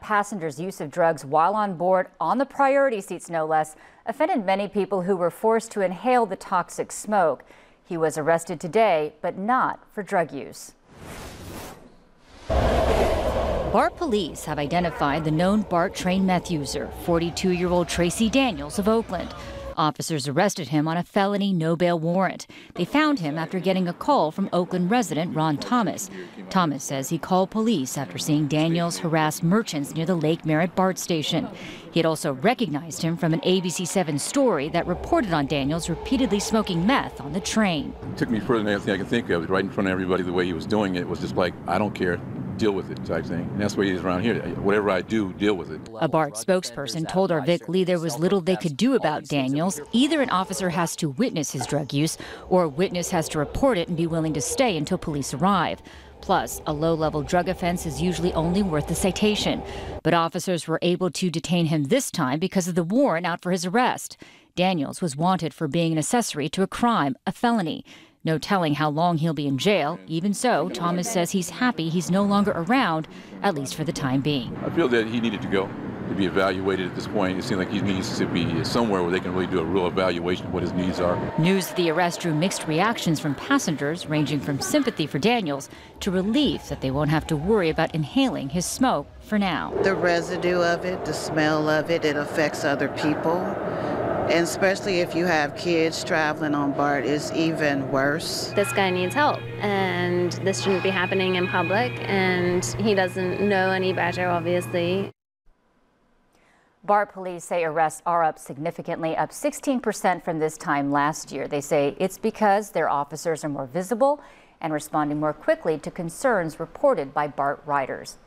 Passengers' use of drugs while on board, on the priority seats no less, offended many people who were forced to inhale the toxic smoke. He was arrested today, but not for drug use. BART police have identified the known BART train meth user, 42-year-old Tracy Daniels of Oakland. Officers arrested him on a felony no-bail warrant. They found him after getting a call from Oakland resident Ron Thomas. Thomas says he called police after seeing Daniels harass merchants near the Lake Merritt BART station. He had also recognized him from an ABC7 story that reported on Daniels repeatedly smoking meth on the train. It took me further than anything I could think of. Right in front of everybody, the way he was doing it was just like, I don't care. Deal with it type thing. And that's the way it is around here. Whatever I do, deal with it. A BART spokesperson told our Vic Lee there was little they could do about Daniels. Either an officer has to witness his drug use, or a witness has to report it and be willing to stay until police arrive. Plus, a low-level drug offense is usually only worth a citation. But officers were able to detain him this time because of the warrant out for his arrest. Daniels was wanted for being an accessory to a crime, a felony. No telling how long he'll be in jail. Even so, Thomas says he's happy he's no longer around, at least for the time being. I feel that he needed to go to be evaluated at this point. It seems like he needs to be somewhere where they can really do a real evaluation of what his needs are. News of the arrest drew mixed reactions from passengers, ranging from sympathy for Daniels to relief that they won't have to worry about inhaling his smoke for now. The residue of it, the smell of it, it affects other people. And especially if you have kids traveling on BART, it's even worse. This guy needs help, and this shouldn't be happening in public, and he doesn't know any better, obviously. BART police say arrests are up significantly, up 16% from this time last year. They say it's because their officers are more visible and responding more quickly to concerns reported by BART riders.